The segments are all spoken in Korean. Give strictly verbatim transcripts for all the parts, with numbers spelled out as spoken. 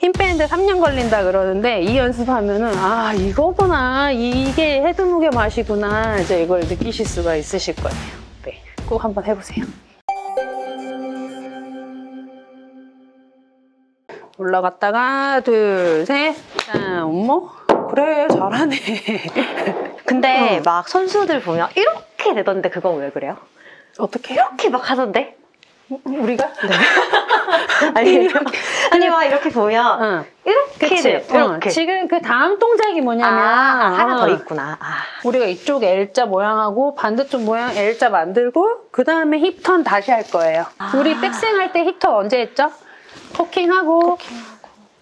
힘 빼는데 삼 년 걸린다 그러는데 이 연습하면은 아 이거구나, 이게 헤드무게 맛이구나, 이제 이걸 느끼실 수가 있으실 거예요. 네, 꼭 한번 해보세요. 올라갔다가 둘, 셋, 짠, 음모. 그래, 잘하네. 근데 어. 막 선수들 보면 이렇게 되던데 그건 왜 그래요? 어떻게? 이렇게 막 하던데? 우리가? 네. 아니, 아니, 막 이렇게 보면 응. 이렇게 돼. 응. 지금 그 다음 동작이 뭐냐면 아, 하나 어. 더 있구나. 아. 우리가 이쪽 L자 모양하고 반대쪽 모양 L자 만들고 그 다음에 힙턴 다시 할 거예요. 아. 우리 백스윙 할 때 힙턴 언제 했죠? 토킹하고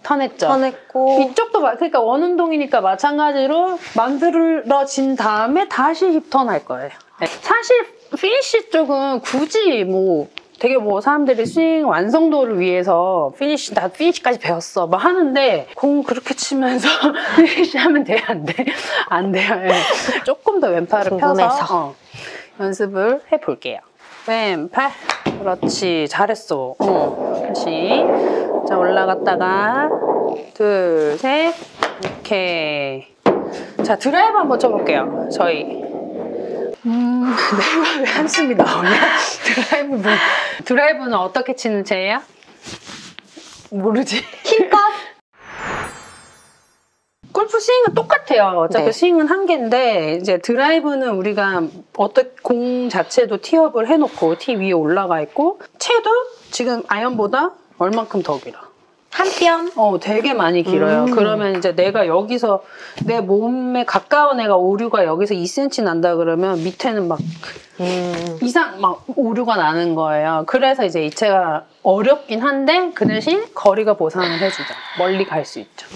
턴했죠. 턴했고 이쪽도 그러니까 원 운동이니까 마찬가지로 만들어진 다음에 다시 힙턴 할 거예요. 네. 사실 피니쉬 쪽은 굳이 뭐 되게 뭐 사람들이 스윙 완성도를 위해서 피니쉬, 나 피니쉬까지 배웠어 막 하는데 공 그렇게 치면서 피니쉬 하면 돼? 안 돼? 안 돼요. 네. 조금 더 왼팔을 펴서 어, 연습을 해볼게요. 왼팔, 그렇지, 잘했어. 어, 다시. 자, 올라갔다가 둘, 셋, 오케이. 자, 드라이브 한번 쳐볼게요, 저희. 음, 내가 왜 한숨이 나오냐? 드라이브, 드라이브는 어떻게 치는 채야? 모르지. 킥밥? 골프 스윙은 똑같아요. 어차피 네. 스윙은 한 개인데 이제 드라이브는 우리가 어떤 공 자체도 티업을 해놓고 티 위에 올라가 있고 채도 지금 아이언보다 얼만큼 더 길어? 한 뼘? 어, 되게 많이 길어요. 음. 그러면 이제 내가 여기서 내 몸에 가까운 애가 오류가 여기서 이 센티미터 난다 그러면 밑에는 막 음. 이상 막 오류가 나는 거예요. 그래서 이제 이 채가 어렵긴 한데 그 대신 거리가 보상을 해주죠. 멀리 갈 수 있죠.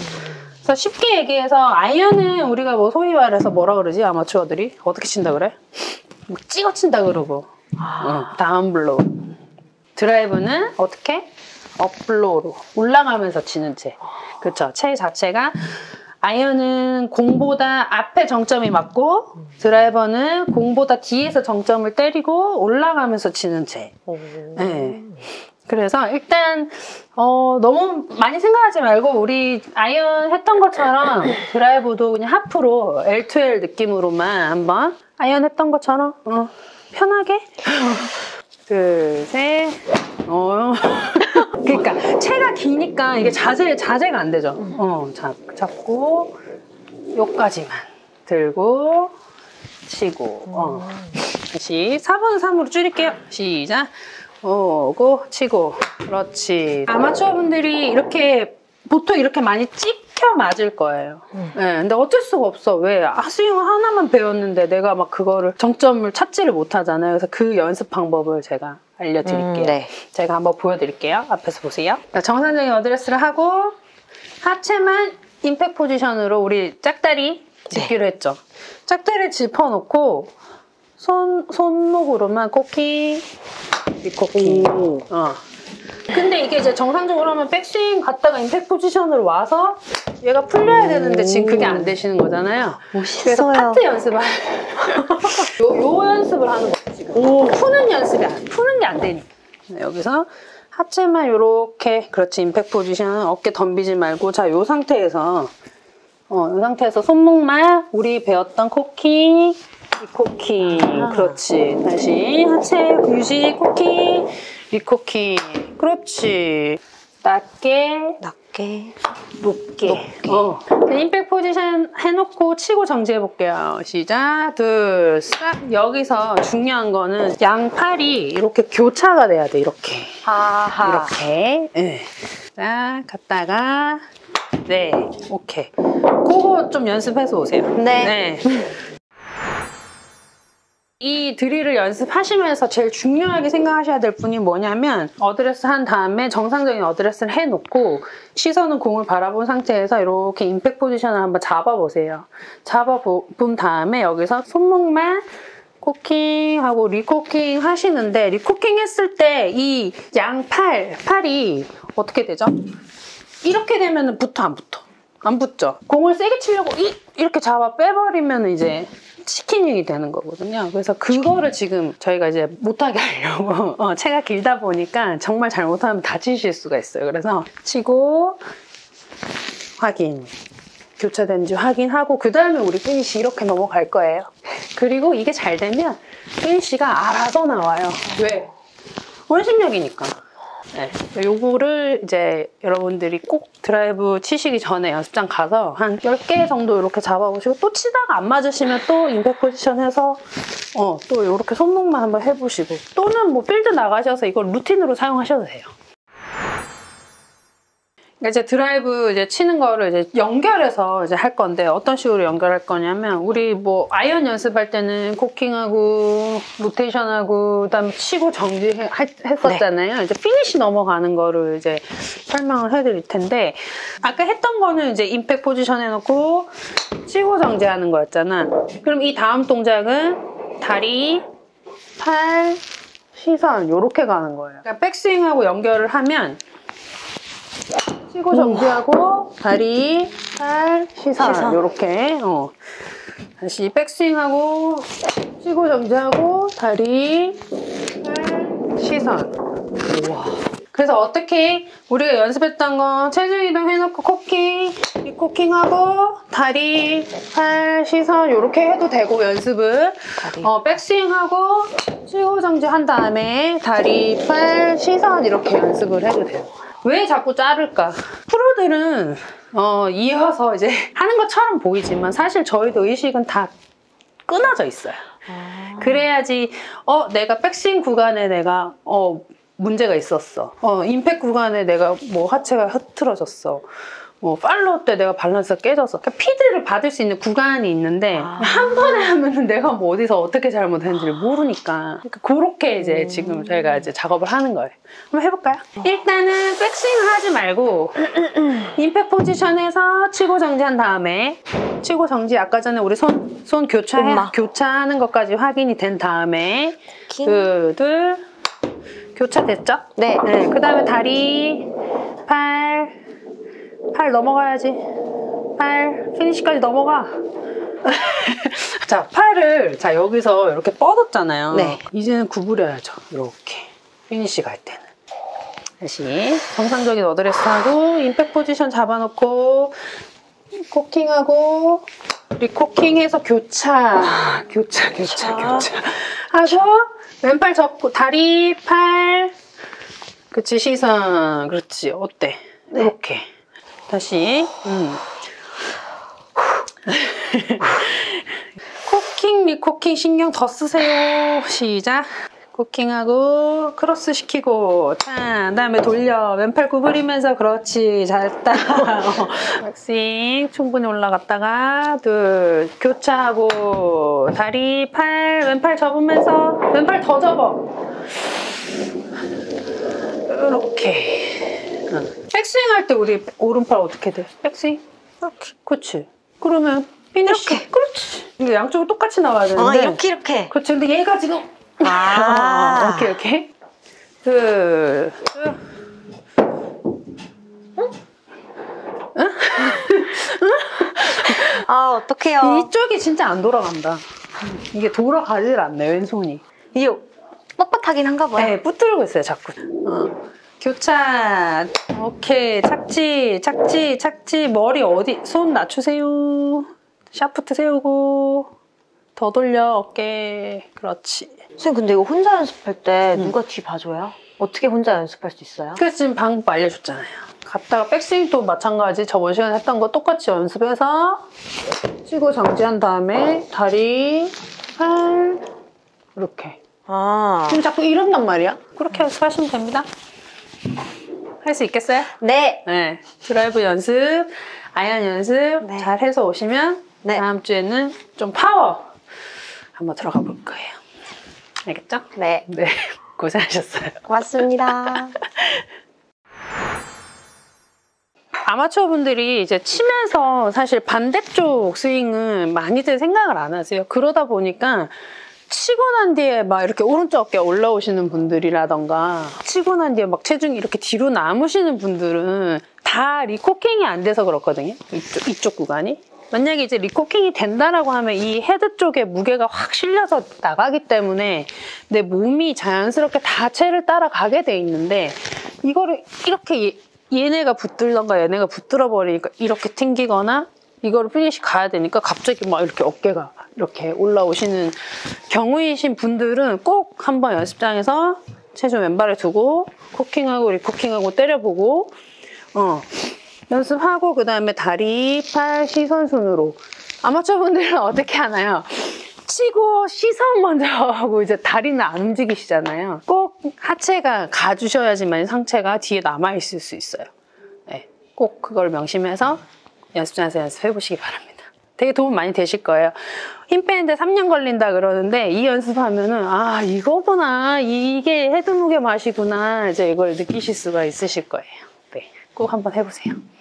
그래서 쉽게 얘기해서 아이언은 우리가 뭐 소위 말해서 뭐라 그러지? 아마추어들이 어떻게 친다 그래? 뭐 찍어 친다 그러고 아. 응, 다운블로우. 드라이브는 어떻게? 업블로우로 올라가면서 치는 채. 그렇죠. 채 자체가 아이언은 공보다 앞에 정점이 맞고 드라이버는 공보다 뒤에서 정점을 때리고 올라가면서 치는 채. 네. 그래서 일단 어, 너무 많이 생각하지 말고 우리 아이언 했던 것처럼 드라이브도 그냥 하프로 엘 투 엘 느낌으로만 한번 아이언 했던 것처럼 어, 편하게 둘, 셋, 어. 그러니까 채가 기니까 이게 자세, 자세가 안 되죠. 어, 잡, 잡고 요까지만 들고 치고 어. 다시 사 번 삼으로 줄일게요. 시작. 오고 치고. 그렇지. 아마추어 분들이 이렇게 보통 이렇게 많이 찍혀 맞을 거예요. 음. 네, 근데 어쩔 수가 없어. 왜? 스윙을 하나만 배웠는데 내가 막 그거를 정점을 찾지를 못하잖아요. 그래서 그 연습 방법을 제가 알려드릴게요. 음, 네. 제가 한번 보여드릴게요. 앞에서 보세요. 정상적인 어드레스를 하고 하체만 임팩 포지션으로 우리 짝다리 짚기로 네. 했죠. 짝다리를 짚어놓고 손, 손목으로만 코킹, 코킹. 어. 근데 이게 이제 정상적으로 하면 백스윙 갔다가 임팩 포지션으로 와서 얘가 풀려야 되는데 지금 그게 안 되시는 거잖아요. 멋있어요. 그래서 파트 연습을 요, 요 연습을 하는 거예요 지금. 오. 푸는 연습이 안, 푸는 게 안 되니까 여기서 하체만 요렇게. 그렇지. 임팩 포지션 어깨 덤비지 말고. 자, 요 상태에서 어, 요 상태에서 손목만 우리 배웠던 코킹, 리코킹. 아. 그렇지. 다시 하체 유지, 코킹, 리코킹. 그렇지. 낮게, 낮게, 높게. 높게. 어. 임팩 포지션 해놓고 치고 정지해볼게요. 시작. 둘, 셋. 여기서 중요한 거는 양팔이 이렇게 교차가 돼야 돼. 이렇게. 아하. 이렇게. 네. 자, 갔다가. 네. 오케이. 그거 좀 연습해서 오세요. 네. 네. 이 드릴을 연습하시면서 제일 중요하게 생각하셔야 될 분이 뭐냐면 어드레스 한 다음에 정상적인 어드레스를 해놓고 시선은 공을 바라본 상태에서 이렇게 임팩 포지션을 한번 잡아보세요. 잡아본 다음에 여기서 손목만 코킹하고 리코킹 하시는데 리코킹 했을 때 이 양팔, 팔이 어떻게 되죠? 이렇게 되면 붙어 안 붙어? 안 붙죠? 공을 세게 치려고 이, 이렇게 잡아 빼버리면 이제 치킨이 되는 거거든요. 그래서 그거를 지금 저희가 이제 못하게 하려고 어, 채가 길다 보니까 정말 잘못하면 다치실 수가 있어요. 그래서 치고 확인, 교차된지 확인하고 그 다음에 우리 피니쉬 이렇게 넘어갈 거예요. 그리고 이게 잘 되면 피니쉬가 알아서 나와요. 왜? 원심력이니까. 네. 요거를 이제 여러분들이 꼭 드라이브 치시기 전에 연습장 가서 한 열 개 정도 이렇게 잡아보시고, 또 치다가 안 맞으시면 또 임팩 포지션 해서 어, 또 이렇게 손목만 한번 해보시고, 또는 뭐 필드 나가셔서 이걸 루틴으로 사용하셔도 돼요. 이제 드라이브 이제 치는 거를 이제 연결해서 이제 할 건데, 어떤 식으로 연결할 거냐면, 우리 뭐 아이언 연습할 때는 코킹하고 로테이션하고 그다음에 치고 정지했었잖아요. 네. 이제 피니쉬 넘어가는 거를 이제 설명을 해드릴 텐데, 아까 했던 거는 이제 임팩 포지션 해놓고 치고 정지하는 거였잖아. 그럼 이 다음 동작은 다리, 팔, 시선 요렇게 가는 거예요. 그러니까 백스윙하고 연결을 하면 치고 정지하고 다리, 팔, 시선, 시선. 요렇게 어. 다시 백스윙하고 치고 정지하고 다리, 팔, 시선. 우와. 그래서 어떻게 우리가 연습했던 건 체중 이동 해놓고 코킹, 코킹하고 다리, 팔, 시선 요렇게 해도 되고, 연습은 어, 백스윙하고 치고 정지한 다음에 다리, 팔, 시선 이렇게 연습을 해도 돼요. 왜 자꾸 자를까? 프로들은 어, 이어서 이제 하는 것처럼 보이지만 사실 저희도 의식은 다 끊어져 있어요. 아... 그래야지 어 내가 백스윙 구간에 내가 어 문제가 있었어. 어 임팩 구간에 내가 뭐 하체가 흐트러졌어. 뭐 팔로우 때 내가 밸런스가 깨졌어. 그러니까 피드를 받을 수 있는 구간이 있는데 아... 한 번에 하면은 내가 뭐 어디서 어떻게 잘못했는지를 모르니까, 그러니까 그렇게 이제 음... 지금 저희가 이제 작업을 하는 거예요. 한번 해볼까요? 어... 일단은 백스윙을 하지 말고 임팩 포지션에서 치고 정지한 다음에, 치고 정지 아까 전에 우리 손, 손 교차 교차하는 것까지 확인이 된 다음에 그, 둘 교차됐죠? 네. 네. 그 다음에 다리, 팔, 팔 넘어가야지. 팔, 피니시까지 넘어가. 자, 팔을, 자, 여기서 이렇게 뻗었잖아요. 네. 이제는 구부려야죠. 이렇게. 피니시 갈 때는. 다시. 정상적인 어드레스 하고, 임팩 포지션 잡아놓고, 코킹하고, 리코킹 해서 교차. 교차, 교차, 교차. 하고, 왼팔 접고, 다리, 팔. 그렇지, 시선. 그렇지. 어때? 네. 이렇게. 다시 음. 코킹, 리코킹 신경 더 쓰세요. 시작. 코킹하고 크로스 시키고, 자, 그다음에 돌려. 왼팔 구부리면서 그렇지. 잘했다. 백스윙 충분히 올라갔다가 둘 교차하고 다리, 팔, 왼팔 접으면서 왼팔 더 접어. 이렇게. 백스윙 할 때 우리 오른팔 어떻게 돼? 백스윙? 이렇게. 그렇지. 그러면 피니쉬. 이렇게. 그렇지. 이게 양쪽으로 똑같이 나와야 되는데. 아, 이렇게 이렇게. 그렇지. 근데 얘가 지금. 아. 오케이, 오케이. 둘. 둘. 응? 응? 응? 아, 어떡해요. 이쪽이 진짜 안 돌아간다. 이게 돌아가질 않네, 왼손이. 이게 뻣뻣하긴 한가 봐요. 네, 붙들고 있어요, 자꾸. 어. 교차. 오케이. 착지, 착지, 착지. 머리 어디? 손 낮추세요. 샤프트 세우고. 더 돌려. 어깨. 그렇지. 선생님, 근데 이거 혼자 연습할 때 누가 뒤 봐줘요? 어떻게 혼자 연습할 수 있어요? 그래서 지금 방법 알려줬잖아요. 갔다가 백스윙도 마찬가지. 저번 시간에 했던 거 똑같이 연습해서 치고 정지한 다음에 다리, 팔. 이렇게. 아. 지금 자꾸 이런단 말이야. 그렇게 연습하시면 됩니다. 할 수 있겠어요? 네. 네. 드라이브 연습, 아이언 연습 네. 잘 해서 오시면 네. 다음 주에는 좀 파워 한번 들어가 볼 거예요. 알겠죠? 네. 네. 고생하셨어요. 고맙습니다. 아마추어 분들이 이제 치면서 사실 반대쪽 스윙은 많이들 생각을 안 하세요. 그러다 보니까 치고 난 뒤에 막 이렇게 오른쪽 어깨 올라오시는 분들이라던가, 치고 난 뒤에 막 체중이 이렇게 뒤로 남으시는 분들은 다 리코킹이 안 돼서 그렇거든요. 이쪽, 이쪽 구간이. 만약에 이제 리코킹이 된다라고 하면 이 헤드 쪽에 무게가 확 실려서 나가기 때문에 내 몸이 자연스럽게 다 체를 따라가게 돼 있는데, 이거를 이렇게 얘네가 붙들던가 얘네가 붙들어 버리니까 이렇게 튕기거나 이거를 피니시 가야 되니까 갑자기 막 이렇게 어깨가 이렇게 올라오시는 경우이신 분들은 꼭 한번 연습장에서 체조 왼발에 두고 코킹하고 리코킹하고 때려보고 어 연습하고 그 다음에 다리, 팔, 시선 순으로. 아마추어 분들은 어떻게 하나요? 치고 시선 먼저 하고 이제 다리는 안 움직이시잖아요. 꼭 하체가 가주셔야지만 상체가 뒤에 남아있을 수 있어요. 네, 꼭 그걸 명심해서 연습장에서 연습해 보시기 바랍니다. 되게 도움 많이 되실 거예요. 힘 빼는데 삼 년 걸린다 그러는데 이 연습하면은 아 이거구나, 이게 헤드무게 맛이구나 이제 이걸 느끼실 수가 있으실 거예요. 네, 꼭 한번 해보세요.